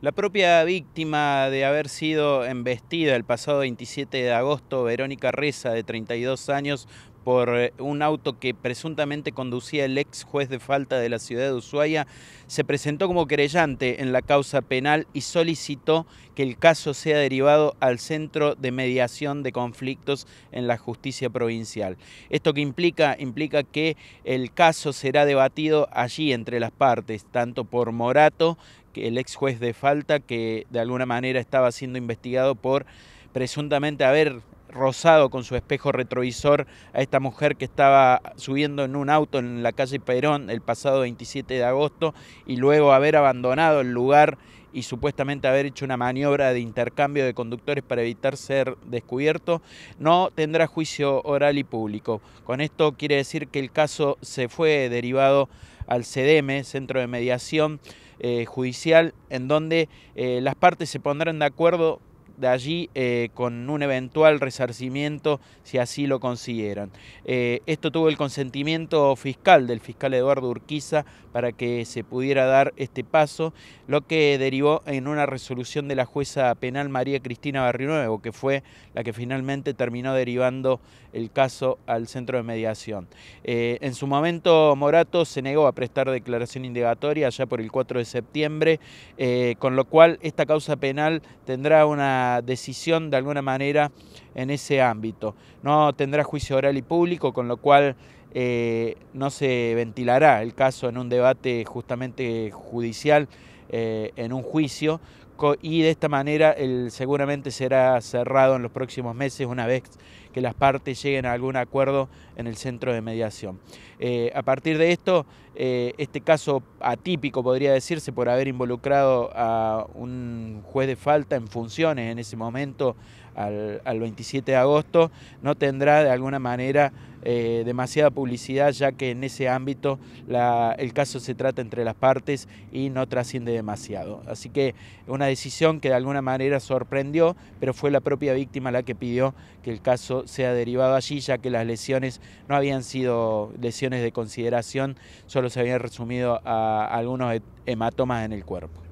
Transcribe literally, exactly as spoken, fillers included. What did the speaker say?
La propia víctima de haber sido embestida el pasado veintisiete de agosto, Verónica Reza, de treinta y dos años, por un auto que presuntamente conducía el ex juez de falta de la ciudad de Ushuaia, se presentó como querellante en la causa penal y solicitó que el caso sea derivado al Centro de Mediación de Conflictos en la Justicia Provincial. Esto que implica, implica que el caso será debatido allí entre las partes, tanto por Morato, el ex juez de falta, que de alguna manera estaba siendo investigado por presuntamente haber rozado con su espejo retrovisor a esta mujer que estaba subiendo en un auto en la calle Perón el pasado veintisiete de agosto y luego haber abandonado el lugar y supuestamente haber hecho una maniobra de intercambio de conductores para evitar ser descubierto, no tendrá juicio oral y público. Con esto quiere decir que el caso se fue derivado al C D M, Centro de Mediación eh, Judicial, en donde eh, las partes se pondrán de acuerdo de allí eh, con un eventual resarcimiento si así lo consideran. Eh, esto tuvo el consentimiento fiscal del fiscal Eduardo Urquiza para que se pudiera dar este paso, lo que derivó en una resolución de la jueza penal María Cristina Barrinuevo, que fue la que finalmente terminó derivando el caso al centro de mediación. Eh, en su momento Morato se negó a prestar declaración indagatoria allá por el cuatro de septiembre, eh, con lo cual esta causa penal tendrá una decisión de alguna manera en ese ámbito. No tendrá juicio oral y público, con lo cual eh, no se ventilará el caso en un debate justamente judicial, eh, en un juicio, y de esta manera el, seguramente será cerrado en los próximos meses una vez que las partes lleguen a algún acuerdo en el centro de mediación. Eh, a partir de esto, eh, este caso atípico podría decirse por haber involucrado a un juez de falta en funciones en ese momento al, al veintisiete de agosto, no tendrá de alguna manera eh, demasiada publicidad, ya que en ese ámbito la, el caso se trata entre las partes y no trasciende demasiado. Así que una decisión que de alguna manera sorprendió, pero fue la propia víctima la que pidió que el caso sea derivado allí, ya que las lesiones no habían sido lesiones de consideración, solo se habían resumido a algunos hematomas en el cuerpo.